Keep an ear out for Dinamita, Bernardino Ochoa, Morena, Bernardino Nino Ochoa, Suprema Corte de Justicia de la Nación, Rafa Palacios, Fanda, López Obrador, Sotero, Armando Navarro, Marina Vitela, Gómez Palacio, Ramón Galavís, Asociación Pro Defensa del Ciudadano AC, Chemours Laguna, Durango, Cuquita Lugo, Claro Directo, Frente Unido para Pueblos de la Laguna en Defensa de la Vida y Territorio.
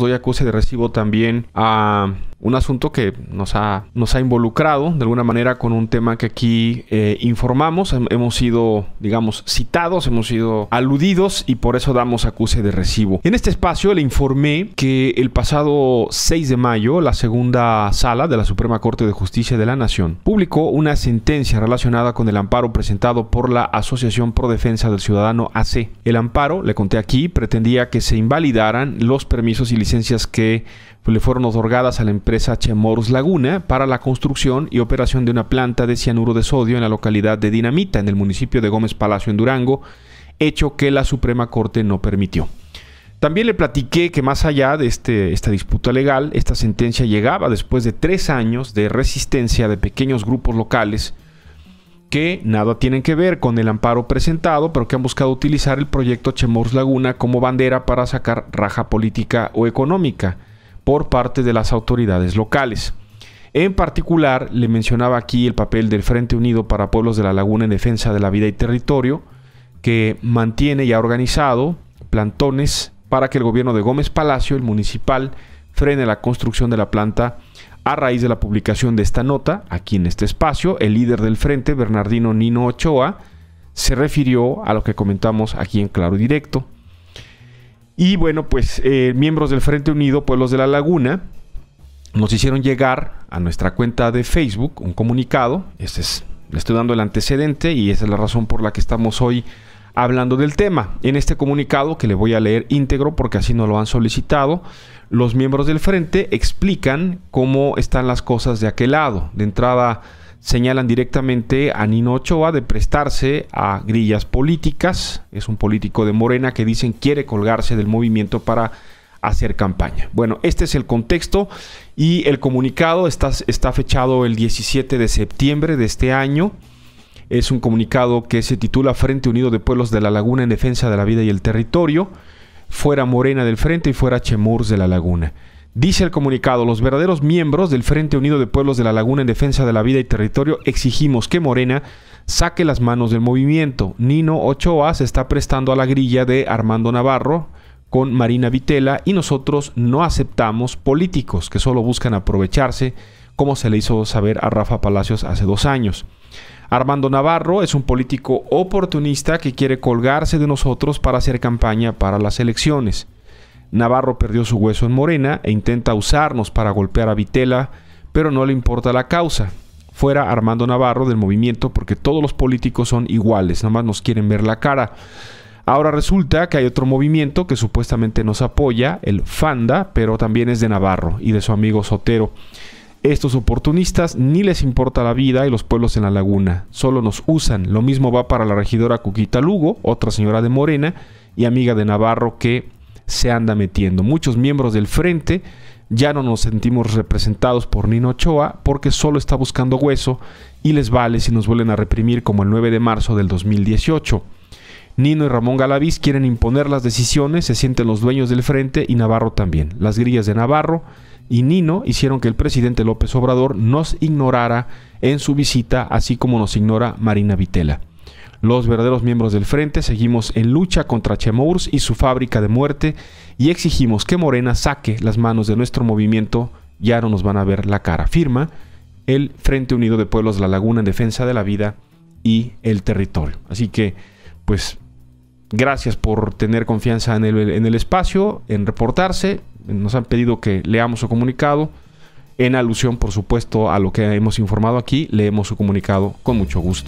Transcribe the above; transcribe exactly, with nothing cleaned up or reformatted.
doy acuse de recibo también a un asunto que nos ha, nos ha involucrado de alguna manera con un tema que aquí eh, informamos. Hemos sido, digamos, citados, hemos sido aludidos y por eso damos acuse de recibo. En este espacio le informé que el pasado seis de mayo la segunda sala de la Suprema Corte de Justicia de la Nación publicó una sentencia relacionada con el amparo presentado por la Asociación Pro Defensa del Ciudadano A C. El amparo, le conté aquí, pretendía que se invalidaran los permisos y licencias que le fueron otorgadas a la empresa Chemours Laguna para la construcción y operación de una planta de cianuro de sodio en la localidad de Dinamita, en el municipio de Gómez Palacio, en Durango, hecho que la Suprema Corte no permitió. También le platiqué que más allá de este, esta disputa legal, esta sentencia llegaba después de tres años de resistencia de pequeños grupos locales que nada tienen que ver con el amparo presentado, pero que han buscado utilizar el proyecto Chemours Laguna como bandera para sacar raja política o económica por parte de las autoridades locales. En particular, le mencionaba aquí el papel del Frente Unido para Pueblos de la Laguna en Defensa de la Vida y Territorio, que mantiene y ha organizado plantones para que el gobierno de Gómez Palacio, el municipal, frene la construcción de la planta. A raíz de la publicación de esta nota, aquí en este espacio, el líder del frente, Bernardino Nino Ochoa, se refirió a lo que comentamos aquí en Claro Directo. Y bueno, pues eh, miembros del Frente Unido Pueblos de la Laguna nos hicieron llegar a nuestra cuenta de Facebook un comunicado. Este es, le estoy dando el antecedente y esa es la razón por la que estamos hoy hablando del tema. En este comunicado, que le voy a leer íntegro porque así nos lo han solicitado, los miembros del frente explican cómo están las cosas de aquel lado. De entrada, señalan directamente a Nino Ochoa de prestarse a grillas políticas. Es un político de Morena que dicen quiere colgarse del movimiento para hacer campaña. Bueno, este es el contexto y el comunicado está, está fechado el diecisiete de septiembre de este año. Es un comunicado que se titula Frente Unido de Pueblos de la Laguna en Defensa de la Vida y el Territorio. Fuera Morena del Frente y fuera Chemours de la Laguna. Dice el comunicado, los verdaderos miembros del Frente Unido de Pueblos de la Laguna en Defensa de la Vida y Territorio exigimos que Morena saque las manos del movimiento. Nino Ochoa se está prestando a la grilla de Armando Navarro con Marina Vitela y nosotros no aceptamos políticos que solo buscan aprovecharse, como se le hizo saber a Rafa Palacios hace dos años. Armando Navarro es un político oportunista que quiere colgarse de nosotros para hacer campaña para las elecciones. Navarro perdió su hueso en Morena e intenta usarnos para golpear a Vitela, pero no le importa la causa. Fuera Armando Navarro del movimiento porque todos los políticos son iguales, nada más nos quieren ver la cara. Ahora resulta que hay otro movimiento que supuestamente nos apoya, el Fanda, pero también es de Navarro y de su amigo Sotero. Estos oportunistas ni les importa la vida y los pueblos en la laguna, solo nos usan. Lo mismo va para la regidora Cuquita Lugo, otra señora de Morena y amiga de Navarro que se anda metiendo. Muchos miembros del frente ya no nos sentimos representados por Nino Ochoa porque solo está buscando hueso y les vale si nos vuelven a reprimir como el nueve de marzo del dos mil dieciocho. Nino y Ramón Galavís quieren imponer las decisiones, se sienten los dueños del frente y Navarro también. Las grillas de Navarro y Nino hicieron que el presidente López Obrador nos ignorara en su visita, así como nos ignora Marina Vitela. Los verdaderos miembros del frente seguimos en lucha contra Chemours y su fábrica de muerte y exigimos que Morena saque las manos de nuestro movimiento, ya no nos van a ver la cara. Firma el Frente Unido de Pueblos de la Laguna en Defensa de la Vida y el Territorio. Así que, pues, gracias por tener confianza en el, en el espacio, en reportarse. Nos han pedido que leamos su comunicado. En alusión, por supuesto, a lo que hemos informado aquí, leemos su comunicado con mucho gusto.